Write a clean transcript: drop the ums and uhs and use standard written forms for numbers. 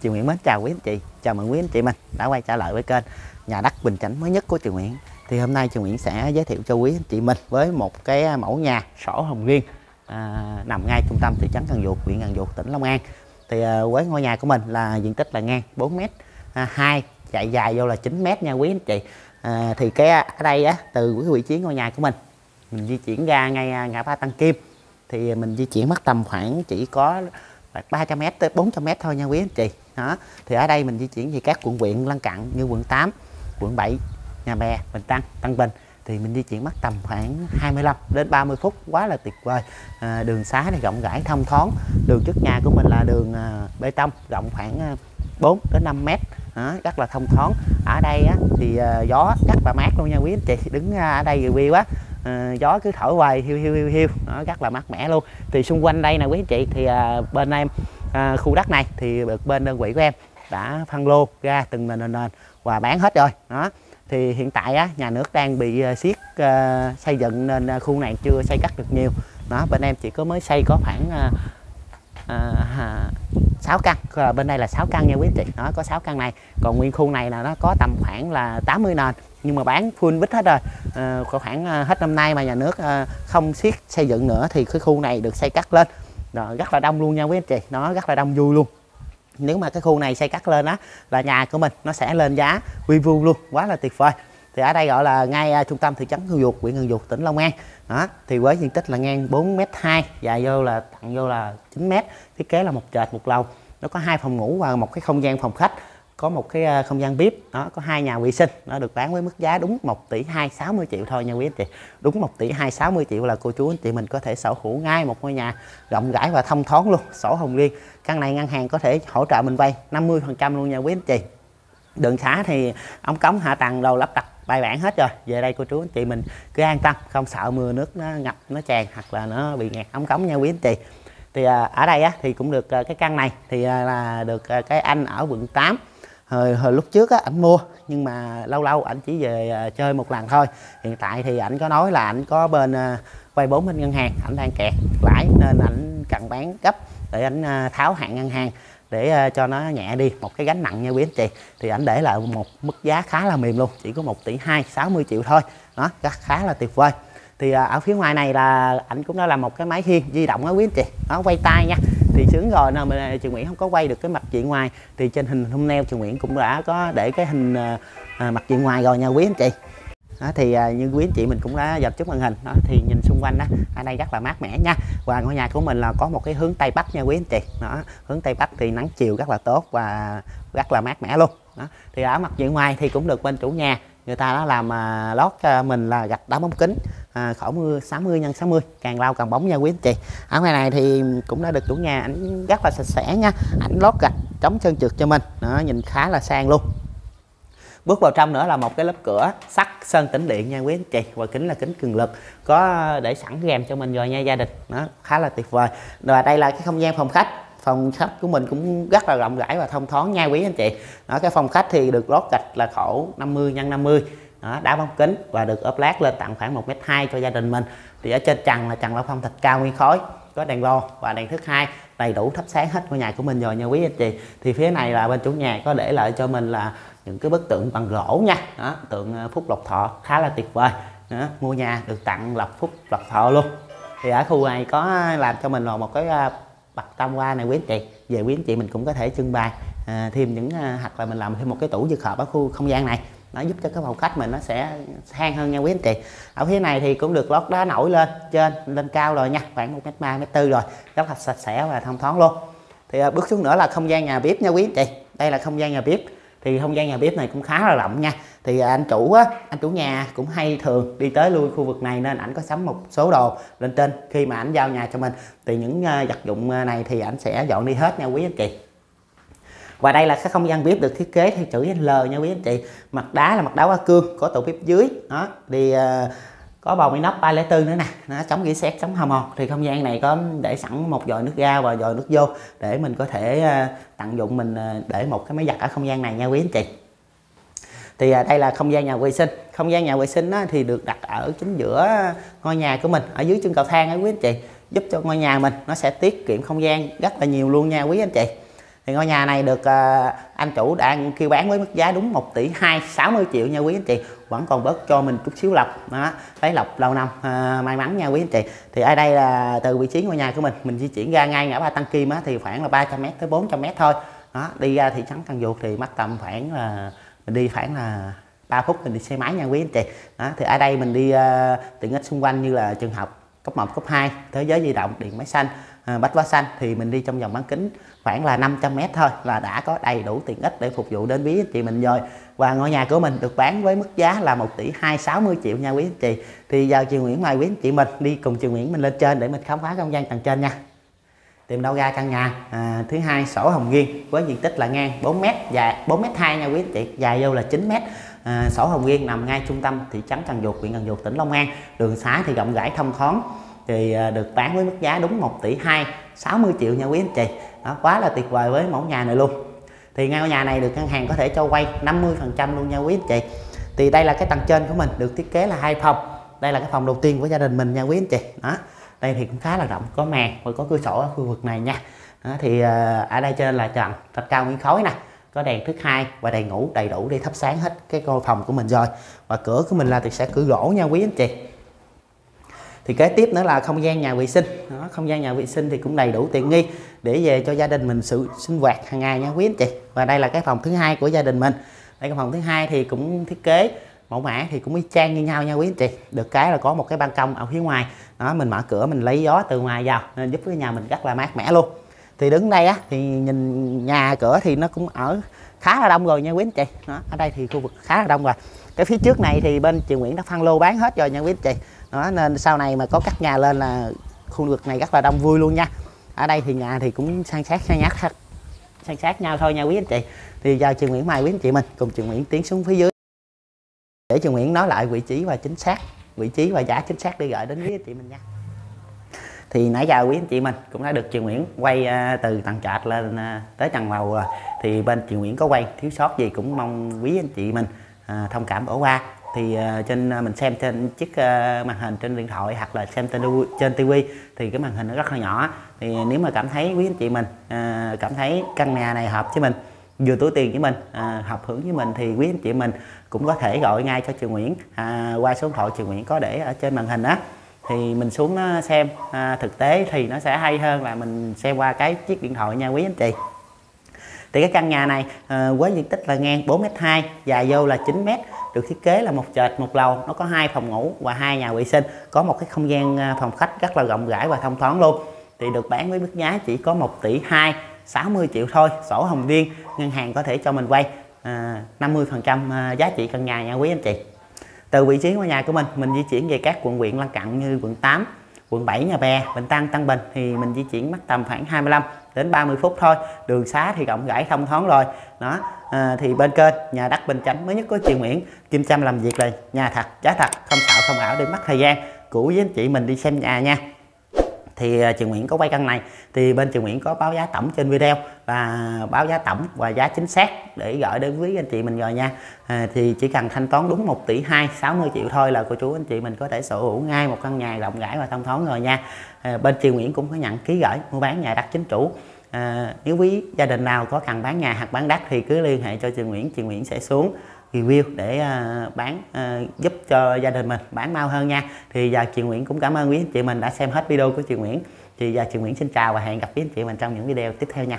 Chị Nguyễn mến chào quý anh chị, chào mừng quý anh chị mình đã quay trở lại với kênh Nhà đất Bình Chánh mới nhất của Triều Nguyễn. Thì hôm nay Triều Nguyễn sẽ giới thiệu cho quý anh chị mình với một cái mẫu nhà sổ hồng riêng nằm ngay trung tâm thị trấn Cần Giuộc, huyện Cần Giuộc, tỉnh Long An. Thì với ngôi nhà của mình là diện tích là ngang 4m, hai chạy dài vô là 9m nha quý anh chị. Thì cái ở đây á, từ cái vị trí ngôi nhà của mình di chuyển ra ngay ngã ba Tân Kim thì mình di chuyển mất tầm khoảng chỉ có 300m tới 400m thôi nha quý anh chị. Đó. Thì ở đây mình di chuyển về các quận huyện lân cận như quận 8, quận 7, Nhà Bè, Bình Tân, Tân Bình thì mình di chuyển mất tầm khoảng 25 đến 30 phút, quá là tuyệt vời. Đường xá thì rộng rãi thông thoáng. Đường trước nhà của mình là đường bê tông rộng khoảng 4 đến 5m. Rất là thông thoáng. Ở đây á, thì gió rất là mát luôn nha quý anh chị. Đứng ở đây review quá. Gió cứ thổi hoài hiu hiu, nó rất là mát mẻ luôn. Thì xung quanh đây nè quý anh chị thì bên em khu đất này thì được bên đơn vị của em đã phân lô ra từng nền và bán hết rồi. Đó. Thì hiện tại á, nhà nước đang bị siết xây dựng nên khu này chưa xây cắt được nhiều. Đó, bên em chỉ có mới xây có khoảng 6 căn, bên đây là 6 căn nha quý anh chị. Nó có 6 căn này, còn nguyên khu này là nó có tầm khoảng là 80 nền nhưng mà bán full bít hết rồi. Khoảng hết năm nay mà nhà nước không siết xây dựng nữa thì cái khu này được xây cắt lên. Rồi, rất là đông luôn nha quý anh chị, nó rất là đông vui luôn. Nếu mà cái khu này xây cắt lên á là nhà của mình nó sẽ lên giá uy vu luôn, quá là tuyệt vời. Thì ở đây gọi là ngay trung tâm thị trấn Cần Giuộc, huyện Cần Giuộc, tỉnh Long An. Đó, thì với diện tích là ngang 4m2, dài vô là tặng vô là 9m, thiết kế là một trệt một lầu. Nó có 2 phòng ngủ và một cái không gian phòng khách, có một cái không gian bếp, nó có 2 nhà vệ sinh. Nó được bán với mức giá đúng 1 tỷ 260 triệu thôi nha quý anh chị. Đúng 1 tỷ 260 triệu là cô chú anh chị mình có thể sở hữu ngay một ngôi nhà rộng rãi và thông thoáng luôn, sổ hồng riêng. Căn này ngân hàng có thể hỗ trợ mình vay 50% luôn nha quý anh chị. Đường xá thì ống cống hạ tầng đầu lắp đặt bài bản hết rồi. Về đây cô chú anh chị mình cứ an tâm, không sợ mưa nước nó ngập, nó tràn hoặc là nó bị ngạt ống cống nha quý anh chị. Thì ở đây á, thì cũng được cái căn này thì là được cái anh ở quận 8. Hồi lúc trước á, ảnh mua nhưng mà lâu lâu ảnh chỉ về chơi một lần thôi. Hiện tại thì ảnh có nói là ảnh có bên vay vốn bên ngân hàng, ảnh đang kẹt lãi nên ảnh cần bán gấp để ảnh tháo hạn ngân hàng để cho nó nhẹ đi một cái gánh nặng nha quý anh chị. Thì ảnh để lại một mức giá khá là mềm luôn, chỉ có 1 tỷ 260 triệu thôi. Đó, khá là tuyệt vời. Thì ở phía ngoài này là ảnh cũng đã làm một cái máy hiên di động đó quý anh chị. Nó quay tay nha. Thì sướng rồi nên mà chị Nguyễn không có quay được cái mặt diện ngoài. Thì trên hình thumbnail chị Nguyễn cũng đã có để cái hình mặt diện ngoài rồi nha quý anh chị. Đó, thì như quý anh chị mình cũng đã dập chút màn hình. Đó, thì nhìn xung quanh đó, ở đây rất là mát mẻ nha. Và ngôi nhà của mình là có một cái hướng Tây Bắc nha quý anh chị. Đó, hướng Tây Bắc thì nắng chiều rất là tốt và rất là mát mẻ luôn. Đó, thì ở mặt diện ngoài thì cũng được bên chủ nhà người ta đó làm lót cho mình là gạch đá bóng kính khỏi mưa 60 x 60, càng lau càng bóng nha quý anh chị. Ở ngoài này thì cũng đã được chủ nhà ảnh rất là sạch sẽ nha, ảnh lót gạch chống trơn trượt cho mình. Đó, nhìn khá là sang luôn. Bước vào trong nữa là một cái lớp cửa sắt sơn tĩnh điện nha quý anh chị, và kính là kính cường lực, có để sẵn rèm cho mình rồi nha gia đình. Nó khá là tuyệt vời. Và đây là cái không gian phòng khách. Phòng khách của mình cũng rất là rộng rãi và thông thoáng nha quý anh chị. Đó, cái phòng khách thì được lót gạch là khổ 50 x 50, đá bóng kính và được ốp lát lên tặng khoảng 1m2 cho gia đình mình. Thì ở trên trần là trần lao phong thạch cao nguyên khói, có đèn lò và đèn thức hai đầy đủ thắp sáng hết ngôi nhà của mình rồi nha quý anh chị. Thì phía này là bên chủ nhà có để lại cho mình là những cái bức tượng bằng gỗ nha. Đó, tượng phúc lộc thọ khá là tuyệt vời. Đó, mua nhà được tặng lộc phúc lộc thọ luôn. Thì ở khu này có làm cho mình là một cái bậc tam hoa này quý anh chị. Về quý anh chị mình cũng có thể trưng bày thêm những hoặc là mình làm thêm một cái tủ dược hợp ở khu không gian này. Nó giúp cho cái phòng khách mình nó sẽ sang hơn nha quý anh chị. Ở phía này thì cũng được lót đá nổi lên trên, lên cao rồi nha, khoảng 1m3, 1m4 rồi, rất là sạch sẽ và thông thoáng luôn. Thì bước xuống nữa là không gian nhà bếp nha quý anh chị. Đây là không gian nhà bếp. Thì không gian nhà bếp này cũng khá là rộng nha. Thì anh chủ nhà cũng hay thường đi tới lui khu vực này nên ảnh có sắm một số đồ lên trên khi mà ảnh giao nhà cho mình. Thì những vật dụng này thì ảnh sẽ dọn đi hết nha quý anh chị. Và đây là cái không gian bếp được thiết kế theo chữ L nha quý anh chị. Mặt đá là mặt đá hoa cương, có tủ bếp dưới. Đó, thì có bầu máy nắp 304 nữa nè, nó chống rỉ sét, chống hao mòn. Thì không gian này có để sẵn một vòi nước ra và vòi nước vô để mình có thể tận dụng mình để một cái máy giặt ở không gian này nha quý anh chị. Thì đây là không gian nhà vệ sinh. Không gian nhà vệ sinh á, thì được đặt ở chính giữa ngôi nhà của mình, ở dưới chân cầu thang á quý anh chị, giúp cho ngôi nhà mình nó sẽ tiết kiệm không gian rất là nhiều luôn nha quý anh chị. Thì ngôi nhà này được anh chủ đang kêu bán với mức giá đúng 1 tỷ 260 triệu nha quý anh chị, vẫn còn bớt cho mình chút xíu lộc đó, lấy lộc lâu năm may mắn nha quý anh chị. Thì ở đây là từ vị trí ngôi nhà của mình di chuyển ra ngay ngã ba Tân Kim á, thì khoảng là 300m tới 400m thôi đó, đi ra thị trấn Cần Giuộc thì mất tầm khoảng là mình đi khoảng là 3 phút mình đi xe máy nha quý anh chị. Đó, thì ở đây mình đi tiện ích xung quanh như là trường học, cấp 1, cấp 2, thế giới di động, điện máy xanh, bách hóa xanh, thì mình đi trong vòng bán kính khoảng là 500m thôi là đã có đầy đủ tiện ích để phục vụ đến quý anh chị mình rồi. Và ngôi nhà của mình được bán với mức giá là 1 tỷ 260 triệu nha quý anh chị. Thì giờ chị Nguyễn mời quý anh chị mình đi cùng chị Nguyễn mình lên trên để mình khám phá không gian tầng trên nha. Tìm đâu ra căn nhà thứ hai sổ hồng riêng với diện tích là ngang 4m, dài 4m2 nha quý anh chị, dài vô là 9m. Sổ hồng riêng nằm ngay trung tâm thị trấn Cần Giuộc, huyện Cần Giuộc, tỉnh Long An. Đường xá thì rộng rãi thông thoáng, thì được bán với mức giá đúng 1 tỷ 260 triệu nha quý anh chị. Đó, quá là tuyệt vời với mẫu nhà này luôn. Thì ngôi nhà này được ngân hàng có thể cho vay 50% luôn nha quý anh chị. Thì đây là cái tầng trên của mình, được thiết kế là 2 phòng. Đây là cái phòng đầu tiên của gia đình mình nha quý anh chị. Đó, đây thì cũng khá là rộng, có màn rồi có cửa sổ ở khu vực này nha. Đó, thì ở đây trên là trần thạch cao nguyên khối nè, có đèn thức hai và đèn ngủ đầy đủ để thắp sáng hết cái ngôi phòng của mình rồi. Và cửa của mình là thì sẽ cửa gỗ nha quý anh chị. Thì kế tiếp nữa là không gian nhà vệ sinh. Đó, không gian nhà vệ sinh thì cũng đầy đủ tiện nghi để về cho gia đình mình sự sinh hoạt hàng ngày nha quý anh chị. Và đây là cái phòng thứ hai của gia đình mình. Đây, cái phòng thứ hai thì cũng thiết kế mẫu mã thì cũng y chang như nhau nha quý anh chị. Được cái là có một cái ban công ở phía ngoài. Đó, mình mở cửa mình lấy gió từ ngoài vào nên giúp cái nhà mình rất là mát mẻ luôn. Thì đứng đây á, thì nhìn nhà cửa thì nó cũng ở khá là đông rồi nha quý anh chị. Đó, ở đây thì khu vực khá là đông rồi. Cái phía trước này thì bên chị Nguyễn đã phân lô bán hết rồi nha quý anh chị. Đó, nên sau này mà có cắt nhà lên là khu vực này rất là đông vui luôn nha. Ở đây thì nhà thì cũng san sát nhau thôi nha quý anh chị. Thì giờ chị Nguyễn mời quý anh chị mình cùng chị Nguyễn tiến xuống phía dưới để chị Nguyễn nói lại vị trí và chính xác, vị trí và giá chính xác để gửi đến quý anh chị mình nha. Thì nãy giờ quý anh chị mình cũng đã được chị Nguyễn quay từ tầng trệt lên tới tầng lầu rồi. Thì bên chị Nguyễn có quay thiếu sót gì cũng mong quý anh chị mình thông cảm bỏ qua. Thì trên mình xem trên chiếc màn hình trên điện thoại hoặc là xem trên tivi thì cái màn hình nó rất là nhỏ. Thì nếu mà cảm thấy quý anh chị mình cảm thấy căn nhà này hợp với mình, vừa túi tiền với mình, hợp hưởng với mình, thì quý anh chị mình cũng có thể gọi ngay cho chị Nguyễn qua số điện thoại chị Nguyễn có để ở trên màn hình á. Thì mình xuống nó xem thực tế thì nó sẽ hay hơn là mình xem qua cái chiếc điện thoại nha quý anh chị. Thì cái căn nhà này với diện tích là ngang 4m2, dài vô là 9m, được thiết kế là 1 trệt 1 lầu, nó có 2 phòng ngủ và 2 nhà vệ sinh, có một cái không gian phòng khách rất là rộng rãi và thông thoáng luôn. Thì được bán với mức giá chỉ có 1 tỷ 260 triệu thôi, sổ hồng riêng, ngân hàng có thể cho mình vay 50% giá trị căn nhà nha quý anh chị. Từ vị trí ngôi nhà của mình di chuyển về các quận huyện lân cận như quận 8, quận 7, Nhà Bè, Bình Tân, Tân Bình, thì mình di chuyển mất tầm khoảng 25 đến 30 phút thôi. Đường xá thì rộng rãi thông thoáng rồi. Đó, thì bên kênh Nhà Đất Bình Chánh mới nhất của chị Nguyễn, Kim Trâm làm việc là nhà thật, giá thật, không xạo không ảo để mất thời gian của với anh chị mình đi xem nhà nha. Thì chị Nguyễn có quay căn này thì bên chị Nguyễn có báo giá tổng trên video và báo giá tổng và giá chính xác để gửi đến quý anh chị mình rồi nha. Thì chỉ cần thanh toán đúng 1 tỷ 260 triệu thôi là cô chú anh chị mình có thể sở hữu ngay một căn nhà rộng rãi và thông thoáng rồi nha. Bên chị Nguyễn cũng có nhận ký gửi mua bán nhà đất chính chủ. Nếu quý gia đình nào có cần bán nhà hoặc bán đất thì cứ liên hệ cho chị Nguyễn, chị Nguyễn sẽ xuống review để bán giúp cho gia đình mình bán mau hơn nha. Thì giờ chị Nguyễn cũng cảm ơn quý anh chị mình đã xem hết video của chị Nguyễn. Thì giờ chị Nguyễn xin chào và hẹn gặp quý anh chị mình trong những video tiếp theo nha.